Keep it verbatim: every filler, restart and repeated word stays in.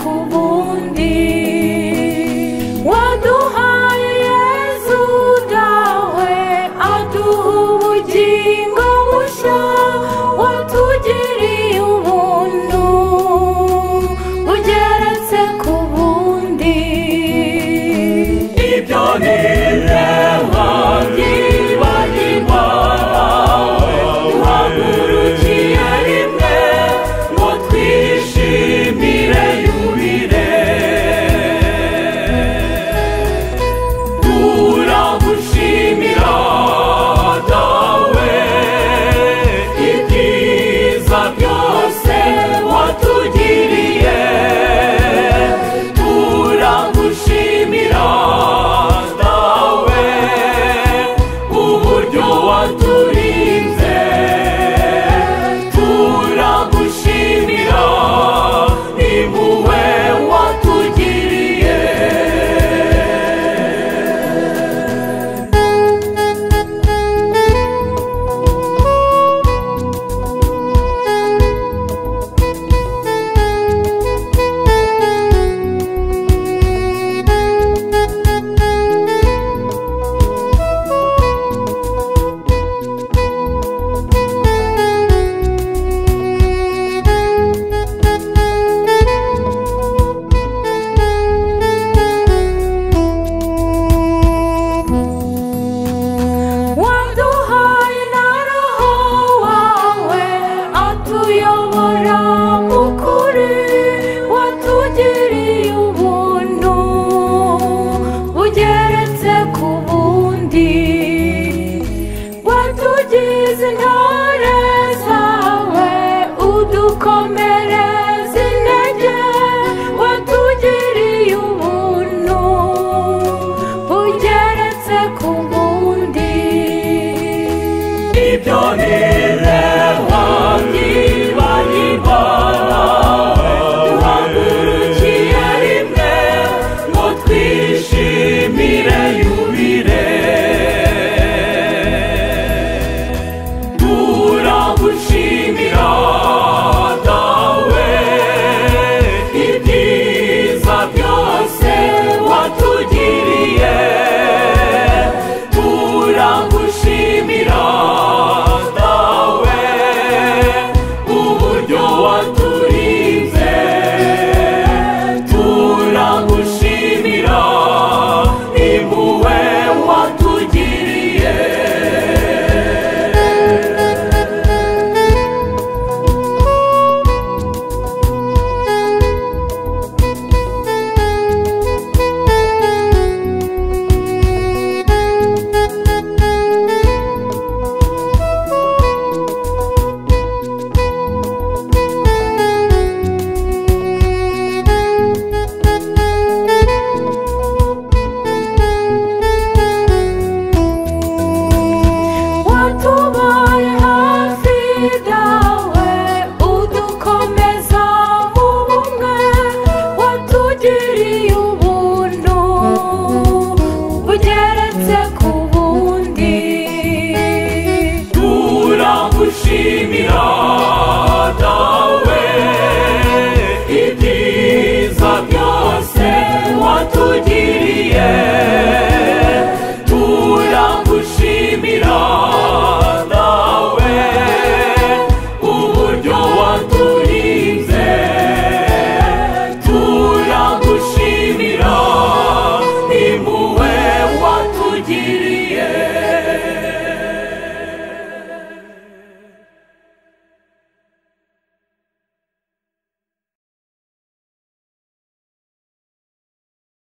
Twishimire yubile, turagushimira dawe, ibyiza byose watugiriye, turagushimira dawe, uburyo waturinze, turagushimira. She